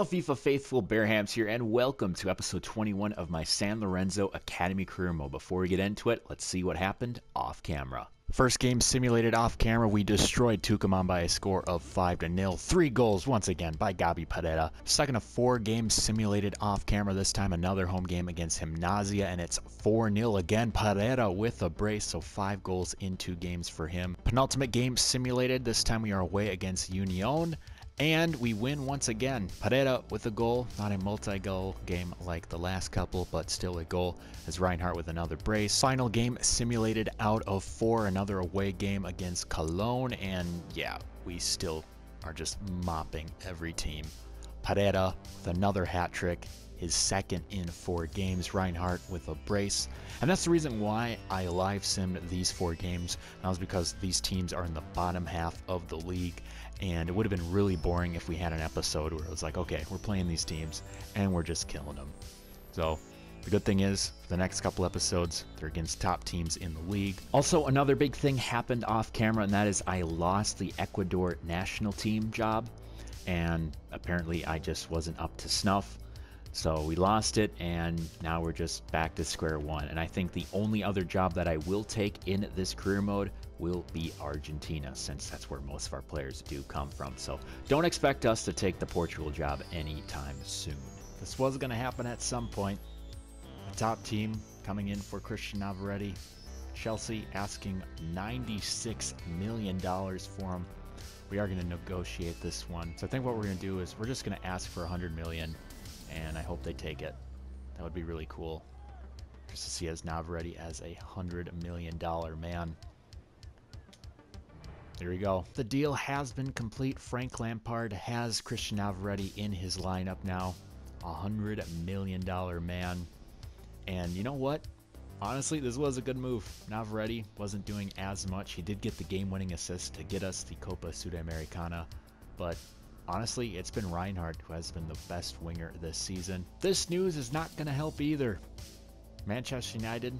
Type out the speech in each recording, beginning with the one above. Hello FIFA faithful, BearHamms here, and welcome to episode 21 of my San Lorenzo Academy career mode. Before we get into it, let's see what happened off camera. First game simulated off camera, we destroyed Tucumán by a score of 5-0. 3 goals once again by Gabi Pereyra. Second of 4 games simulated off camera, this time another home game against Gimnasia, and it's 4-0 again. Pereyra with a brace, so 5 goals in 2 games for him. Penultimate game simulated, this time we are away against Union. And we win once again. Pereyra with a goal, not a multi-goal game like the last couple, but still a goal, as Reinhardt with another brace. Final game simulated out of 4, another away game against Cologne, and yeah, we still are just mopping every team. Pereyra with another hat trick, his second in 4 games, Reinhardt with a brace. And that's the reason why I live simmed these 4 games. That was because these teams are in the bottom half of the league, and it would have been really boring if we had an episode where it was like, okay, we're playing these teams and we're just killing them. So the good thing is, for the next couple episodes, they're against top teams in the league. Also, another big thing happened off camera, and that is I lost the Ecuador national team job, and apparently I just wasn't up to snuff. So we lost it, and now we're just back to square one. And I think the only other job that I will take in this career mode will be Argentina, since that's where most of our players do come from. So don't expect us to take the Portugal job anytime soon. This was going to happen at some point. A top team coming in for Christian Navarrete. Chelsea asking $96 million for him. We are going to negotiate this one. So I think what we're going to do is we're just going to ask for $100 million. And I hope they take it. That would be really cool, just to see as Navarrete as $100 million man. There we go. The deal has been complete. Frank Lampard has Christian Navarrete in his lineup now. $100 million man. And you know what? Honestly, this was a good move. Navarrete wasn't doing as much. He did get the game-winning assist to get us the Copa Sudamericana, but honestly, it's been Reinhardt who has been the best winger this season. This news is not going to help either. Manchester United,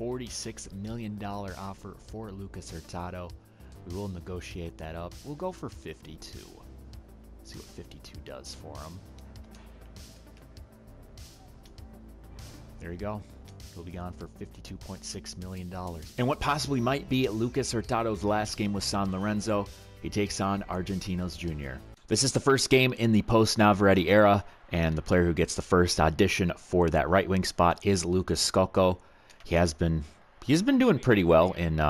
$46 million offer for Lucas Hurtado. We will negotiate that up. We'll go for 52. See what 52 does for him. There you go. He'll be gone for $52.6 million. And what possibly might be Lucas Hurtado's last game with San Lorenzo, he takes on Argentinos Jr. This is the first game in the post-Navarrete era, and the player who gets the first audition for that right wing spot is Lucas Scocco. He's been doing pretty well in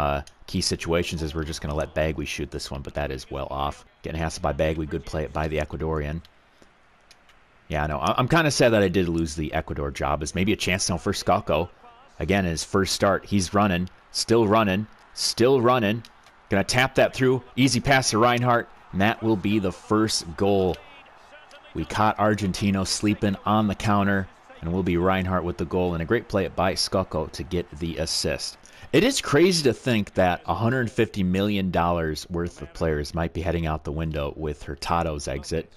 key situations, as we're just going to let Bagüí shoot this one, but that is well off. Getting hassled by Bagüí, good play by the Ecuadorian. Yeah, no, I'm kind of sad that I did lose the Ecuador job. It's maybe a chance now for Scocco. Again, his first start, he's running, still running, still running. Going to tap that through, easy pass to Reinhardt. And that will be the first goal. We caught Argentino sleeping on the counter, and we'll be Reinhardt with the goal, and a great play by Scocco to get the assist. It is crazy to think that $150 million worth of players might be heading out the window with Hurtado's exit.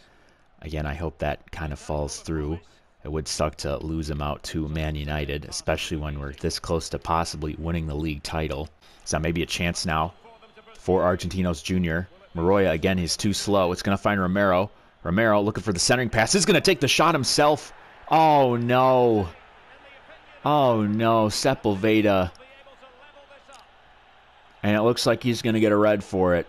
Again, I hope that kind of falls through. It would suck to lose him out to Man United, especially when we're this close to possibly winning the league title. So maybe a chance now for Argentinos Jr. Maroya, again, he's too slow. It's going to find Romero. Romero looking for the centering pass. He's going to take the shot himself. Oh, no. Oh, no. Sepulveda. And it looks like he's going to get a red for it.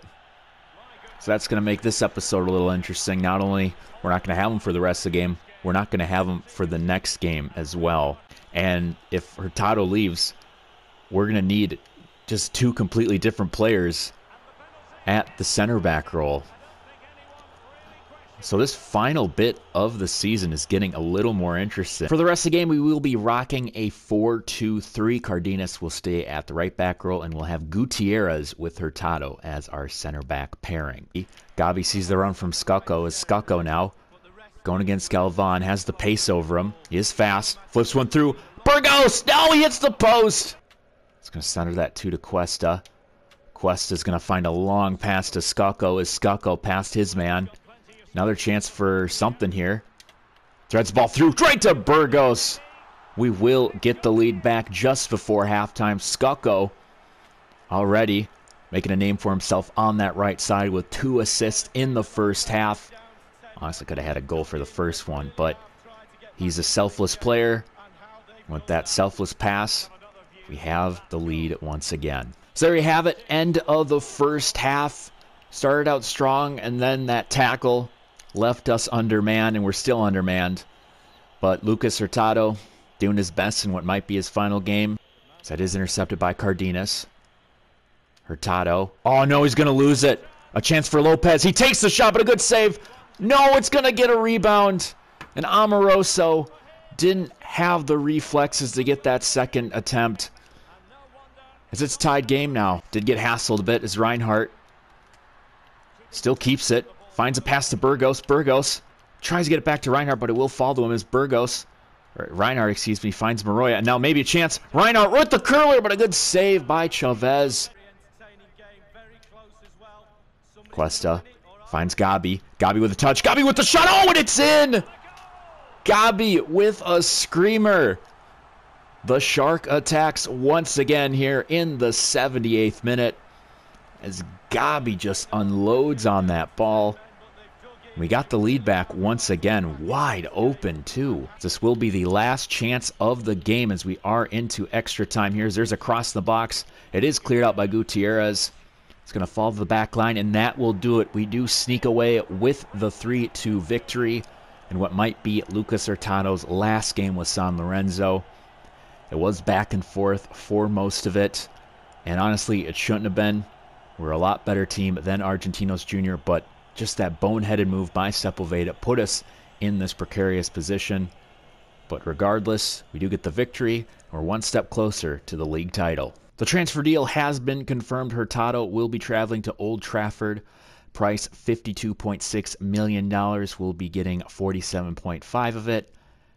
So that's going to make this episode a little interesting. Not only we're not going to have him for the rest of the game, we're not going to have him for the next game as well. And if Hurtado leaves, we're going to need just 2 completely different players at the center back role. So this final bit of the season is getting a little more interesting. For the rest of the game, we will be rocking a 4-2-3. Cardenas will stay at the right back role, and we'll have Gutierrez with Hurtado as our center back pairing. Gabi sees the run from Scocco. Is Scocco now going against Galvan, has the pace over him. He is fast, flips one through. Burgos, now he hits the post. It's going to center that 2 to Cuesta. Cuesta is going to find a long pass to Scocco. Is Scocco past his man? Another chance for something here. Threads the ball through right to Burgos. We will get the lead back just before halftime. Scocco already making a name for himself on that right side with 2 assists in the first half. Honestly, could have had a goal for the first one, but he's a selfless player. With that selfless pass, we have the lead once again. So there you have it, end of the first half. Started out strong, and then that tackle left us undermanned, and we're still undermanned. But Lucas Hurtado doing his best in what might be his final game. So that is intercepted by Cardenas. Hurtado. Oh, no, he's going to lose it. A chance for Lopez. He takes the shot, but a good save. No, it's going to get a rebound. And Amoroso didn't have the reflexes to get that second attempt. As it's tied game now. Did get hassled a bit as Reinhardt still keeps it. Finds a pass to Burgos. Burgos tries to get it back to Reinhardt, but it will fall to him as Burgos. Or Reinhardt, excuse me, finds Maroya. And now maybe a chance. Reinhardt with the curler, but a good save by Chavez. Cuesta finds Gabi. Gabi with a touch. Gabi with the shot. Oh, and it's in! Gabi with a screamer. The Shark attacks once again here in the 78th minute as Gabi just unloads on that ball. We got the lead back once again, wide open too. This will be the last chance of the game as we are into extra time here. There's a cross in the box. It is cleared out by Gutierrez. It's going to fall to the back line, and that will do it. We do sneak away with the 3-2 victory in what might be Lucas Hurtado's last game with San Lorenzo. It was back and forth for most of it, and honestly, it shouldn't have been. We're a lot better team than Argentinos Jr., but just that boneheaded move by Sepulveda put us in this precarious position. But regardless, we do get the victory. We're one step closer to the league title. The transfer deal has been confirmed. Hurtado will be traveling to Old Trafford. Price $52.6 million. We'll be getting $47.5 million of it.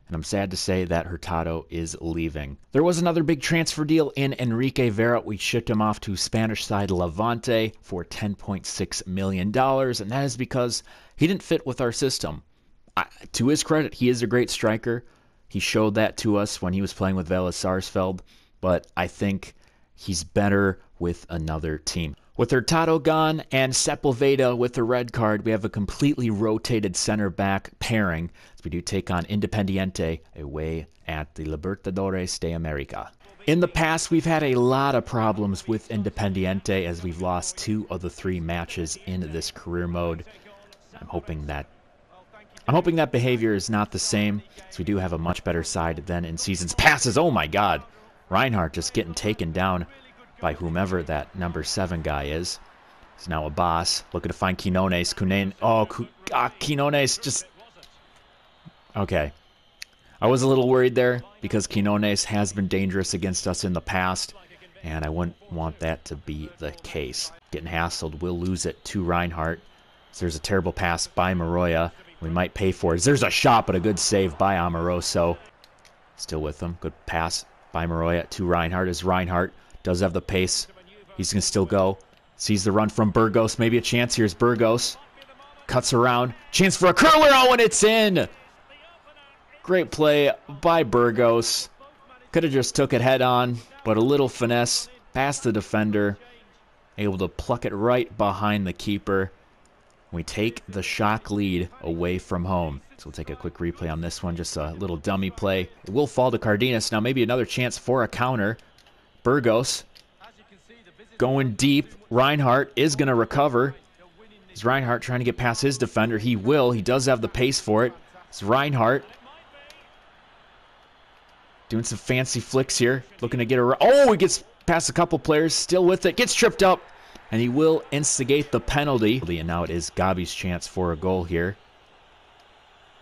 And I'm sad to say that Hurtado is leaving. There was another big transfer deal in Enrique Vera. We shipped him off to Spanish side Levante for $10.6 million. And that is because he didn't fit with our system. To his credit, he is a great striker. He showed that to us when he was playing with Vela Sarsfeld. But I think he's better with another team. With Hurtado gone and Sepulveda with the red card, we have a completely rotated center back pairing as we do take on Independiente away at the Libertadores de America. In the past, we've had a lot of problems with Independiente as we've lost 2 of the 3 matches in this career mode. I'm hoping that behavior is not the same, as we do have a much better side than in seasons passes. Oh my God, Reinhardt just getting taken down by whomever that number 7 guy is. It's now a boss looking to find Quinones. Quinones just... Okay. I was a little worried there because Quinones has been dangerous against us in the past, and I wouldn't want that to be the case. Getting hassled, we'll lose it to Reinhardt. So there's a terrible pass by Maroya. We might pay for it. There's a shot, but a good save by Amoroso. Still with him. Good pass by Maroya to Reinhardt as Reinhardt does have the pace. He's going to still go. Sees the run from Burgos. Maybe a chance. Here's Burgos. Cuts around. Chance for a curler. Oh, and it's in. Great play by Burgos. Could have just took it head on, but a little finesse past the defender. Able to pluck it right behind the keeper. We take the Shock lead away from home. So we'll take a quick replay on this one. Just a little dummy play. It will fall to Cardenas. Now maybe another chance for a counter. Burgos going deep. Reinhardt is going to recover. Is Reinhardt trying to get past his defender? He will. He does have the pace for it. It's Reinhardt doing some fancy flicks here. Looking to get around. Oh, he gets past a couple players. Still with it. Gets tripped up. And he will instigate the penalty. And now it is Gabi's chance for a goal here.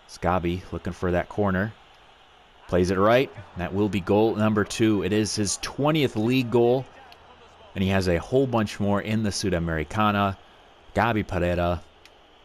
It's Gabi looking for that corner. Plays it right. That will be goal number 2. It is his 20th league goal. And he has a whole bunch more in the Sudamericana. Gabi Pereyra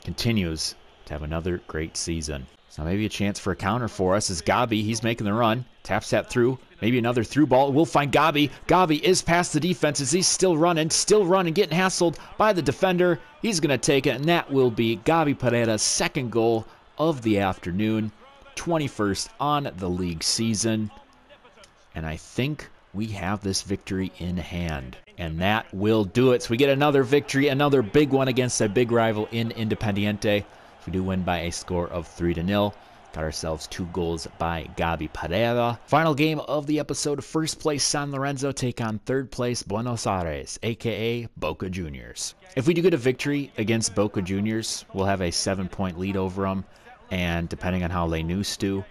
continues to have another great season. So maybe a chance for a counter for us is Gabi. He's making the run. Taps that through. Maybe another through ball. We'll find Gabi. Gabi is past the defense as he's still running. Getting hassled by the defender. He's going to take it. And that will be Gabi Pereyra's second goal of the afternoon. 21st on the league season, and I think we have this victory in hand, and that will do it. So we get another victory, another big one against a big rival in Independiente. We do win by a score of 3-0. Got ourselves 2 goals by Gabi Pereyra. Final game of the episode, first place San Lorenzo take on third place Buenos Aires, aka Boca Juniors. If we do get a victory against Boca Juniors, we'll have a 7-point lead over them, and depending on how Lanús do,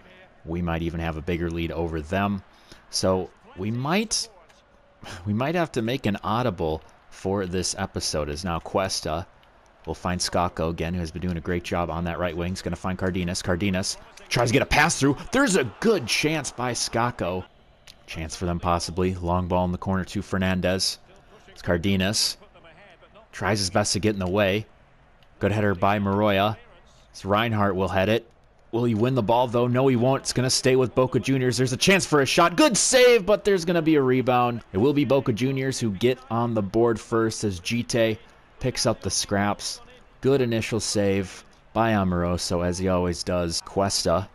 we might even have a bigger lead over them. So we might have to make an audible for this episode, as now Cuesta will find Scocco again, who has been doing a great job on that right wing. He's going to find Cardenas. Cardenas tries to get a pass through. There's a good chance by Scocco. Chance for them possibly. Long ball in the corner to Fernandez. It's Cardenas. Tries his best to get in the way. Good header by Maroya. It's Reinhardt will head it. Will he win the ball though? No, he won't. It's going to stay with Boca Juniors. There's a chance for a shot. Good save, but there's going to be a rebound. It will be Boca Juniors who get on the board first as Gite picks up the scraps. Good initial save by Amoroso, as he always does. Cuesta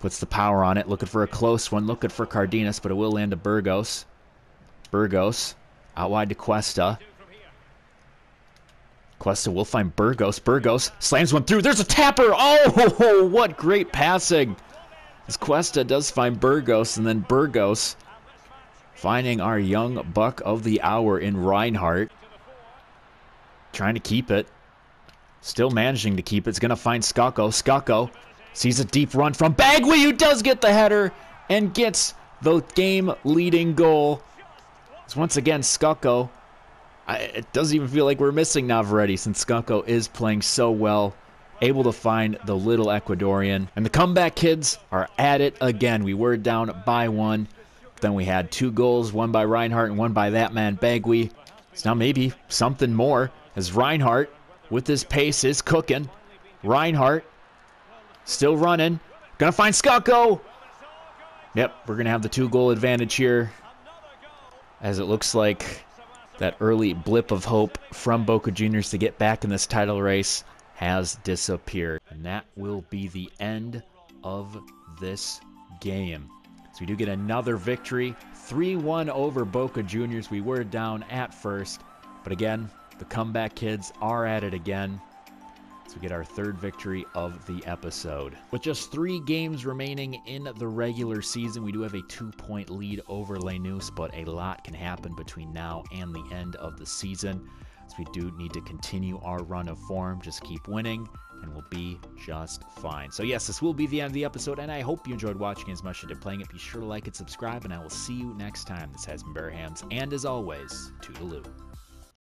puts the power on it, looking for a close one, looking for Cardenas, but it will land to Burgos. Burgos out wide to Cuesta. Cuesta will find Burgos. Burgos slams one through. There's a tapper. Oh, what great passing. As Cuesta does find Burgos, and then Burgos finding our young buck of the hour in Reinhardt. Trying to keep it. Still managing to keep it. It's going to find Scocco. Scocco sees a deep run from Bagüí, who does get the header and gets the game-leading goal. It's once again Scocco. It doesn't even feel like we're missing Navarrete, since Skunko is playing so well, able to find the little Ecuadorian. And the comeback kids are at it again. We were down by 1. Then we had 2 goals, 1 by Reinhardt and 1 by that man, Bagüí. It's now maybe something more, as Reinhardt, with his pace, is cooking. Reinhardt still running. Gonna find Scocco. Yep, we're gonna have the 2-goal advantage here, as it looks like that early blip of hope from Boca Juniors to get back in this title race has disappeared. And that will be the end of this game. So we do get another victory, 3-1 over Boca Juniors. We were down at first, but again, the comeback kids are at it again. So we get our 3rd victory of the episode. With just 3 games remaining in the regular season, we do have a 2-point lead over Lanús, but a lot can happen between now and the end of the season. So we do need to continue our run of form, just keep winning, and we'll be just fine. So yes, this will be the end of the episode, and I hope you enjoyed watching as much as I did playing it. Be sure to like and subscribe, and I will see you next time. This has been BearHamms, and as always, toodaloo.